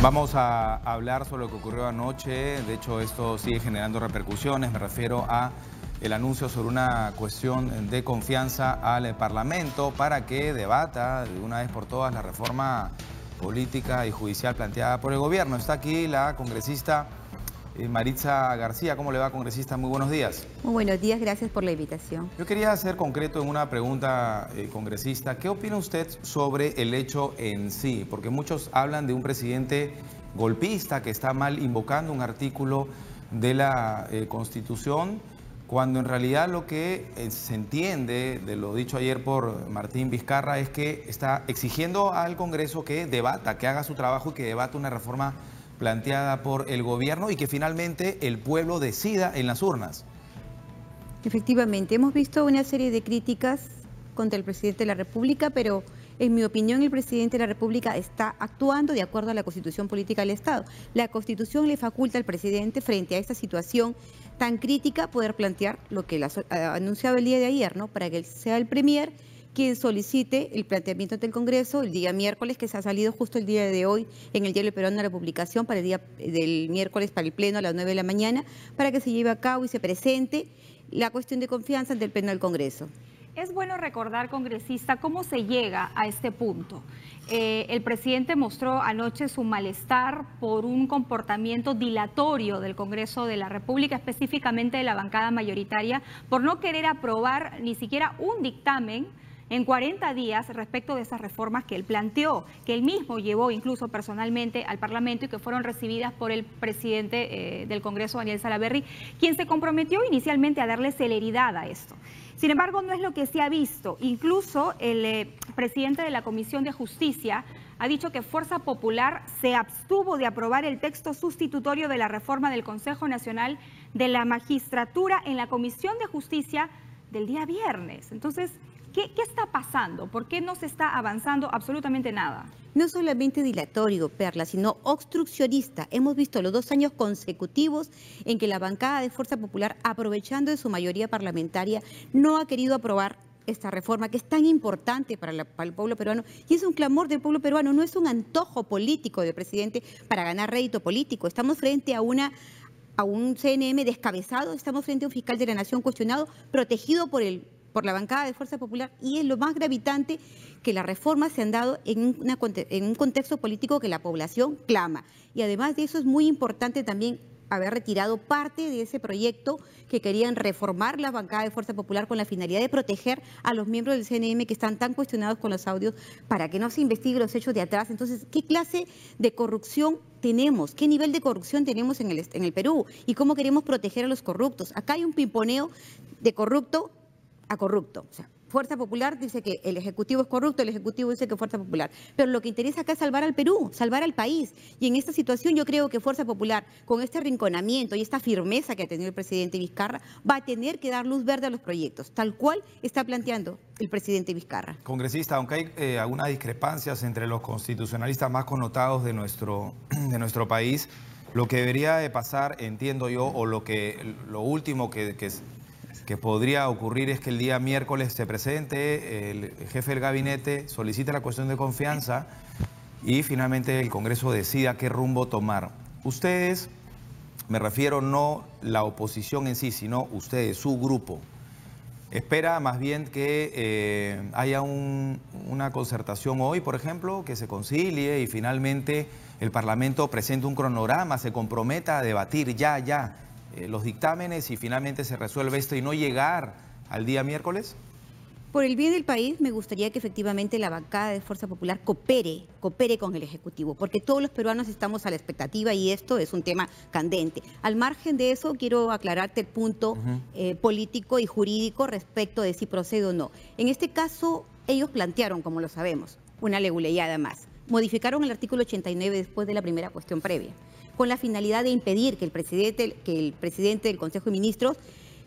Vamos a hablar sobre lo que ocurrió anoche. De hecho, esto sigue generando repercusiones. Me refiero a el anuncio sobre una cuestión de confianza al Parlamento para que debata de una vez por todas la reforma política y judicial planteada por el gobierno. Está aquí la congresista Maritza García. ¿Cómo le va, congresista? Muy buenos días. Muy buenos días, gracias por la invitación. Yo quería ser concreto en una pregunta, congresista. ¿Qué opina usted sobre el hecho en sí? Porque muchos hablan de un presidente golpista que está mal invocando un artículo de la Constitución, cuando en realidad lo que se entiende de lo dicho ayer por Martín Vizcarra es que está exigiendo al Congreso que debata, que haga su trabajo y que debata una reforma planteada por el gobierno y que finalmente el pueblo decida en las urnas. Efectivamente, hemos visto una serie de críticas contra el presidente de la República, pero en mi opinión el presidente de la República está actuando de acuerdo a la Constitución Política del Estado. La Constitución le faculta al presidente, frente a esta situación tan crítica, poder plantear lo que anunciaba el día de ayer, ¿no? Para que sea el Premier quien solicite el planteamiento del Congreso el día miércoles, que se ha salido justo el día de hoy en el Diario Peruano la publicación para el día del miércoles para el Pleno a las 9 de la mañana, para que se lleve a cabo y se presente la cuestión de confianza del Pleno del Congreso. Es bueno recordar, congresista, cómo se llega a este punto. El presidente mostró anoche su malestar por un comportamiento dilatorio del Congreso de la República, específicamente de la bancada mayoritaria, por no querer aprobar ni siquiera un dictamen en 40 días respecto de esas reformas que él planteó, que él mismo llevó incluso personalmente al Parlamento y que fueron recibidas por el presidente del Congreso, Daniel Salaverry, quien se comprometió inicialmente a darle celeridad a esto. Sin embargo, no es lo que se ha visto. Incluso el presidente de la Comisión de Justicia ha dicho que Fuerza Popular se abstuvo de aprobar el texto sustitutorio de la reforma del Consejo Nacional de la Magistratura en la Comisión de Justicia del día viernes. Entonces, ¿Qué está pasando? ¿Por qué no se está avanzando absolutamente nada? No solamente dilatorio, Perla, sino obstruccionista. Hemos visto los 2 años consecutivos en que la bancada de Fuerza Popular, aprovechando de su mayoría parlamentaria, no ha querido aprobar esta reforma que es tan importante para el pueblo peruano, y es un clamor del pueblo peruano, no es un antojo político del presidente para ganar rédito político. Estamos frente a un CNM descabezado, estamos frente a un fiscal de la Nación cuestionado, protegido por la bancada de Fuerza Popular, y es lo más gravitante que las reformas se han dado en un contexto político que la población clama. Y además de eso es muy importante también haber retirado parte de ese proyecto que querían reformar la bancada de Fuerza Popular con la finalidad de proteger a los miembros del CNM que están tan cuestionados con los audios para que no se investiguen los hechos de atrás. Entonces, ¿qué clase de corrupción tenemos? ¿Qué nivel de corrupción tenemos en el Perú? ¿Y cómo queremos proteger a los corruptos? Acá hay un pimponeo de corrupto a corrupto. O sea, Fuerza Popular dice que el Ejecutivo es corrupto, el Ejecutivo dice que Fuerza Popular. Pero lo que interesa acá es salvar al Perú, salvar al país. Y en esta situación yo creo que Fuerza Popular, con este arrinconamiento y esta firmeza que ha tenido el presidente Vizcarra, va a tener que dar luz verde a los proyectos, tal cual está planteando el presidente Vizcarra. Congresista, aunque hay algunas discrepancias entre los constitucionalistas más connotados de nuestro país, lo que debería de pasar, entiendo yo, o lo último que podría ocurrir es que el día miércoles se presente, el jefe del gabinete solicite la cuestión de confianza y finalmente el Congreso decida qué rumbo tomar. Ustedes, me refiero no la oposición en sí, sino ustedes, su grupo, espera más bien que haya una concertación hoy, por ejemplo, que se concilie y finalmente el Parlamento presente un cronograma, se comprometa a debatir ya los dictámenes y finalmente se resuelve esto y no llegar al día miércoles? Por el bien del país me gustaría que efectivamente la bancada de Fuerza Popular coopere con el Ejecutivo, porque todos los peruanos estamos a la expectativa y esto es un tema candente. Al margen de eso, quiero aclararte el punto político y jurídico respecto de si procede o no. En este caso, ellos plantearon, como lo sabemos, una leguleyada más. Modificaron el artículo 89 después de la primera cuestión previa, con la finalidad de impedir que el presidente del Consejo de Ministros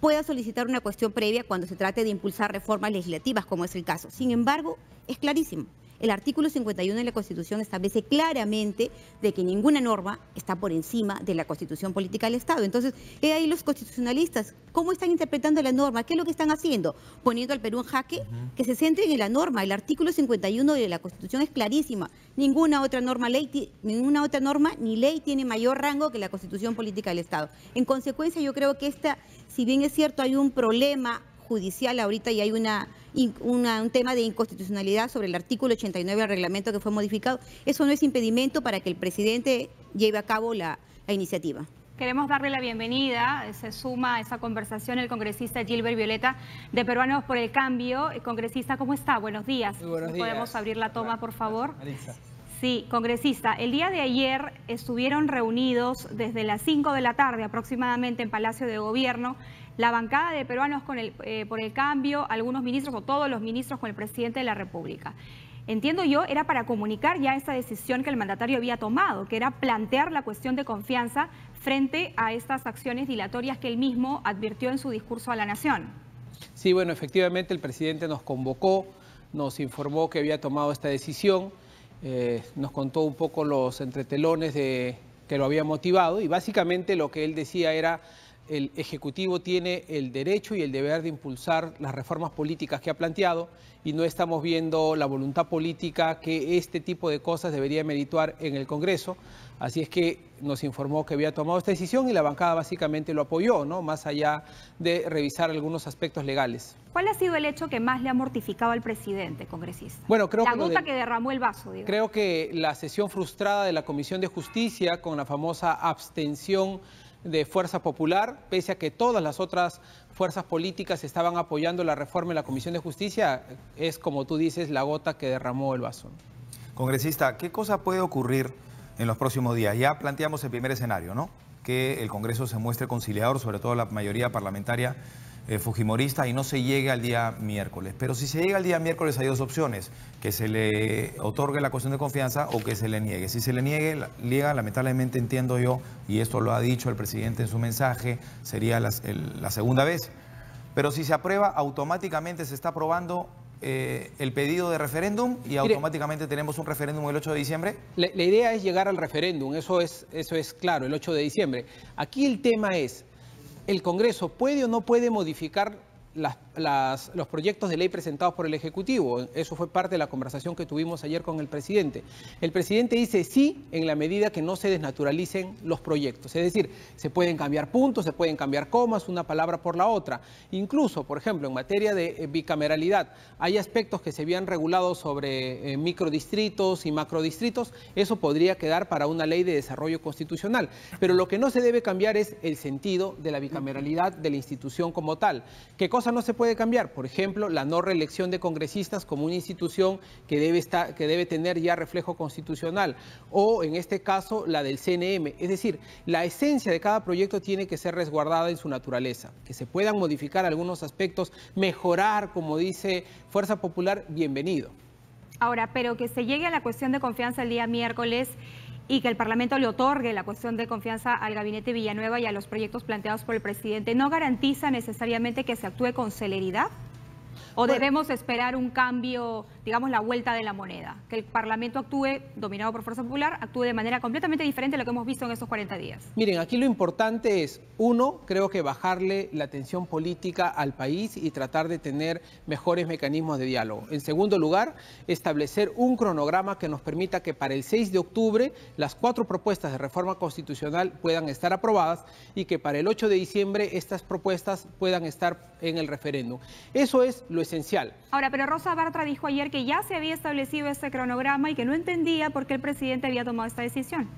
pueda solicitar una cuestión previa cuando se trate de impulsar reformas legislativas, como es el caso. Sin embargo, es clarísimo. El artículo 51 de la Constitución establece claramente de que ninguna norma está por encima de la Constitución política del Estado. Entonces, he ahí los constitucionalistas, ¿cómo están interpretando la norma? ¿Qué es lo que están haciendo? Poniendo al Perú en jaque, que se centren en la norma. El artículo 51 de la Constitución es clarísima. Ninguna otra norma, ni ley tiene mayor rango que la Constitución política del Estado. En consecuencia, yo creo que esta, si bien es cierto, hay un problema judicial ahorita y hay un tema de inconstitucionalidad sobre el artículo 89 del reglamento que fue modificado. Eso no es impedimento para que el presidente lleve a cabo la iniciativa. Queremos darle la bienvenida, se suma a esa conversación el congresista Gilbert Violeta de Peruanos por el Cambio. Congresista, ¿cómo está? Buenos días. Muy buenos días. ¿Podemos abrir la toma, por favor? Marisa. Sí, congresista, el día de ayer estuvieron reunidos desde las 5 de la tarde aproximadamente en Palacio de Gobierno la bancada de Peruanos por el Cambio, algunos ministros o todos los ministros con el presidente de la República. Entiendo yo, era para comunicar ya esa decisión que el mandatario había tomado, que era plantear la cuestión de confianza frente a estas acciones dilatorias que él mismo advirtió en su discurso a la Nación. Sí, bueno, efectivamente el presidente nos convocó, nos informó que había tomado esta decisión. Nos contó un poco los entretelones que lo había motivado y básicamente lo que él decía era el Ejecutivo tiene el derecho y el deber de impulsar las reformas políticas que ha planteado y no estamos viendo la voluntad política que este tipo de cosas debería merituar en el Congreso. Así es que nos informó que había tomado esta decisión y la bancada básicamente lo apoyó, ¿no? Más allá de revisar algunos aspectos legales. ¿Cuál ha sido el hecho que más le ha mortificado al presidente, congresista? Bueno, creo que la gota que derramó el vaso, digo. Creo que la sesión frustrada de la Comisión de Justicia con la famosa abstención de Fuerza Popular, pese a que todas las otras fuerzas políticas estaban apoyando la reforma en la Comisión de Justicia, es, como tú dices, la gota que derramó el vaso. Congresista, ¿qué cosa puede ocurrir en los próximos días? Ya planteamos el primer escenario, ¿no? Que el Congreso se muestre conciliador, sobre todo la mayoría parlamentaria fujimorista, y no se llegue al día miércoles. Pero si se llega al día miércoles hay dos opciones, que se le otorgue la cuestión de confianza o que se le niegue. Si se le niega, lamentablemente entiendo yo, y esto lo ha dicho el presidente en su mensaje, sería la segunda vez. Pero si se aprueba, automáticamente se está aprobando el pedido de referéndum y automáticamente tenemos un referéndum el 8 de diciembre. La idea es llegar al referéndum, eso es claro, el 8 de diciembre. Aquí el tema es, ¿el Congreso puede o no puede modificar los proyectos de ley presentados por el Ejecutivo? Eso fue parte de la conversación que tuvimos ayer con el presidente. El presidente dice sí en la medida que no se desnaturalicen los proyectos. Es decir, se pueden cambiar puntos, se pueden cambiar comas, una palabra por la otra. Incluso, por ejemplo, en materia de bicameralidad, hay aspectos que se habían regulado sobre microdistritos y macrodistritos. Eso podría quedar para una ley de desarrollo constitucional. Pero lo que no se debe cambiar es el sentido de la bicameralidad de la institución como tal. ¿Qué cosa no se puede cambiar? Por ejemplo, la no reelección de congresistas como una institución que debe tener ya reflejo constitucional, o en este caso la del CNM. Es decir, la esencia de cada proyecto tiene que ser resguardada en su naturaleza, que se puedan modificar algunos aspectos, mejorar, como dice Fuerza Popular, bienvenido. Ahora, pero que se llegue a la cuestión de confianza el día miércoles y que el Parlamento le otorgue la cuestión de confianza al gabinete Villanueva y a los proyectos planteados por el presidente, ¿no garantiza necesariamente que se actúe con celeridad? ¿O debemos esperar un cambio, digamos, la vuelta de la moneda? Que el Parlamento actúe, dominado por Fuerza Popular, actúe de manera completamente diferente a lo que hemos visto en estos 40 días. Miren, aquí lo importante es, uno, creo que bajarle la tensión política al país y tratar de tener mejores mecanismos de diálogo. En segundo lugar, establecer un cronograma que nos permita que para el 6 de octubre las 4 propuestas de reforma constitucional puedan estar aprobadas y que para el 8 de diciembre estas propuestas puedan estar en el referéndum. Eso es lo esencial. Ahora, pero Rosa Bartra dijo ayer que ya se había establecido este cronograma y que no entendía por qué el presidente había tomado esta decisión.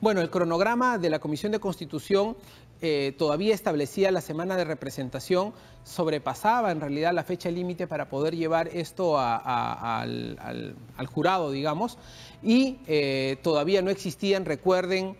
Bueno, el cronograma de la Comisión de Constitución todavía establecía la semana de representación, sobrepasaba en realidad la fecha límite para poder llevar esto al jurado, digamos, y todavía no existían, recuerden,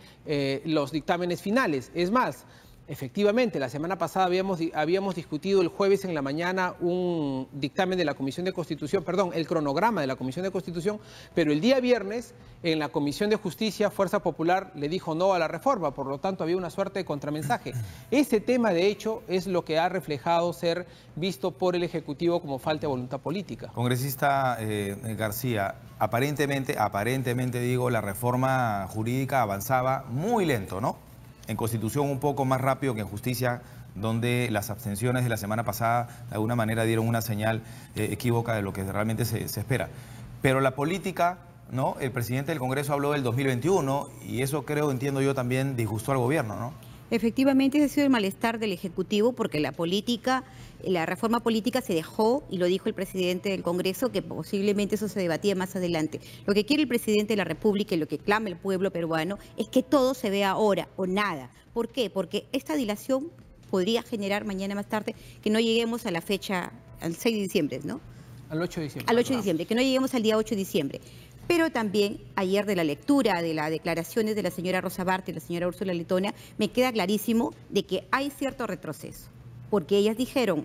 los dictámenes finales. Es más, Efectivamente, la semana pasada habíamos discutido el jueves en la mañana un dictamen de la Comisión de Constitución, perdón, el cronograma de la Comisión de Constitución, pero el día viernes en la Comisión de Justicia Fuerza Popular le dijo no a la reforma, por lo tanto había una suerte de contramensaje. Ese tema de hecho es lo que ha reflejado ser visto por el Ejecutivo como falta de voluntad política. Congresista García, aparentemente digo, la reforma jurídica avanzaba muy lento, ¿no? En Constitución un poco más rápido que en Justicia, donde las abstenciones de la semana pasada de alguna manera dieron una señal equívoca de lo que realmente se espera. Pero la política, ¿no? El presidente del Congreso habló del 2021 y eso creo, entiendo yo, también disgustó al gobierno, ¿no? Efectivamente, ese ha sido el malestar del Ejecutivo porque la política, la reforma política se dejó, y lo dijo el presidente del Congreso, que posiblemente eso se debatía más adelante. Lo que quiere el presidente de la República y lo que clama el pueblo peruano es que todo se vea ahora o nada. ¿Por qué? Porque esta dilación podría generar mañana más tarde que no lleguemos a la fecha, al 6 de diciembre, ¿no? Al 8 de diciembre. Al 8 de diciembre, que no lleguemos al día 8 de diciembre. Pero también ayer de la lectura de las declaraciones de la señora Rosa Bartra y la señora Úrsula Letona, me queda clarísimo de que hay cierto retroceso. Porque ellas dijeron,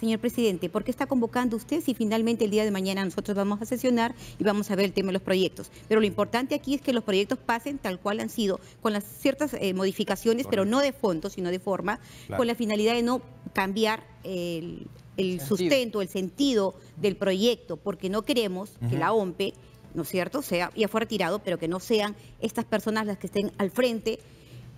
señor presidente, ¿por qué está convocando usted si finalmente el día de mañana nosotros vamos a sesionar y vamos a ver el tema de los proyectos? Pero lo importante aquí es que los proyectos pasen tal cual han sido, con las ciertas modificaciones, correcto, pero no de fondo, sino de forma, claro, con la finalidad de no cambiar el sustento, el sentido del proyecto, porque no queremos que la OMPE, ¿no es cierto?, sea, ya fue retirado, pero que no sean estas personas las que estén al frente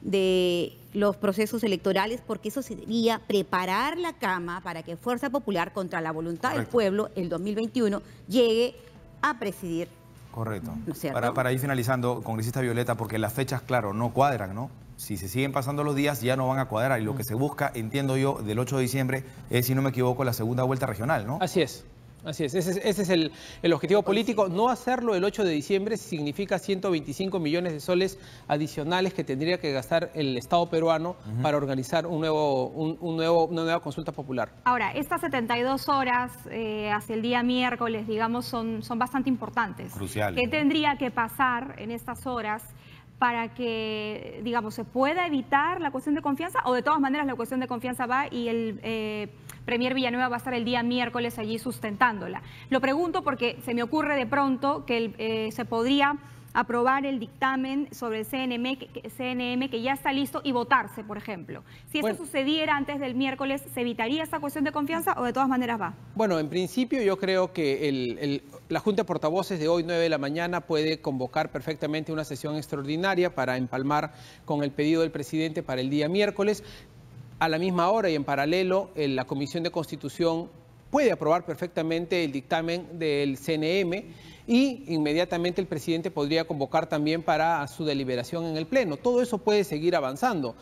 de los procesos electorales, porque eso sería preparar la cama para que Fuerza Popular, contra la voluntad, correcto, del pueblo, el 2021, llegue a presidir. Correcto. ¿No es cierto? Para ir finalizando, congresista Violeta, porque las fechas, claro, no cuadran, ¿no? Si se siguen pasando los días, ya no van a cuadrar. Y lo que se busca, entiendo yo, del 8 de diciembre es, si no me equivoco, la segunda vuelta regional, ¿no? Así es. Así es, ese es el objetivo político. No hacerlo el 8 de diciembre significa 125 millones de soles adicionales que tendría que gastar el Estado peruano para organizar una nueva consulta popular. Ahora, estas 72 horas hacia el día miércoles, digamos, son bastante importantes. Crucial. ¿Qué tendría que pasar en estas horas para que, digamos, se pueda evitar la cuestión de confianza? O de todas maneras la cuestión de confianza va y el Premier Villanueva va a estar el día miércoles allí sustentándola. Lo pregunto porque se me ocurre de pronto que se podría aprobar el dictamen sobre el CNM que ya está listo y votarse, por ejemplo. Si eso sucediera antes del miércoles, ¿se evitaría esa cuestión de confianza o de todas maneras va? Bueno, en principio yo creo que la Junta de Portavoces de hoy, 9 de la mañana, puede convocar perfectamente una sesión extraordinaria para empalmar con el pedido del presidente para el día miércoles. A la misma hora y en paralelo, la Comisión de Constitución puede aprobar perfectamente el dictamen del CNM y inmediatamente el presidente podría convocar también para su deliberación en el Pleno. Todo eso puede seguir avanzando.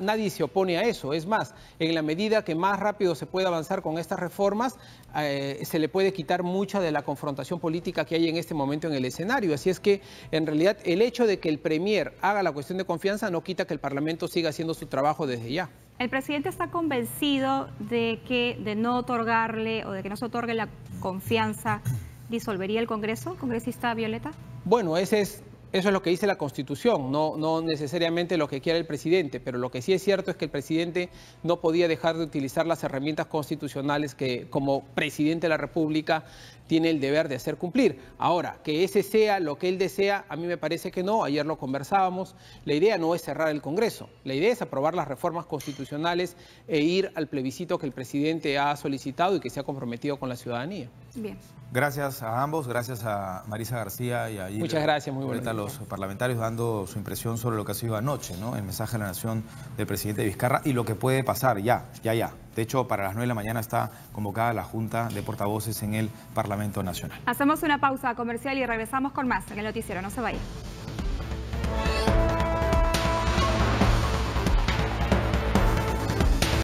Nadie se opone a eso. Es más, en la medida que más rápido se pueda avanzar con estas reformas, se le puede quitar mucha de la confrontación política que hay en este momento en el escenario. Así es que, en realidad, el hecho de que el Premier haga la cuestión de confianza no quita que el Parlamento siga haciendo su trabajo desde ya. El presidente está convencido de que de no otorgarle o de que no se otorgue la confianza, ¿disolvería el Congreso, congresista Violeta? Bueno, eso es lo que dice la Constitución, no necesariamente lo que quiera el presidente, pero lo que sí es cierto es que el presidente no podía dejar de utilizar las herramientas constitucionales que como presidente de la República tiene el deber de hacer cumplir. Ahora, que ese sea lo que él desea, a mí me parece que no. Ayer lo conversábamos. La idea no es cerrar el Congreso. La idea es aprobar las reformas constitucionales e ir al plebiscito que el presidente ha solicitado y que se ha comprometido con la ciudadanía. Bien. Gracias a ambos. Gracias a Maritza García y a Gilbert. Muchas gracias. Muy buenas. A los parlamentarios dando su impresión sobre lo que ha sido anoche, ¿no? El mensaje a la nación del presidente Vizcarra y lo que puede pasar ya. De hecho, para las 9 de la mañana está convocada la Junta de Portavoces en el Parlamento Nacional. Hacemos una pausa comercial y regresamos con más en el noticiero. No se vaya.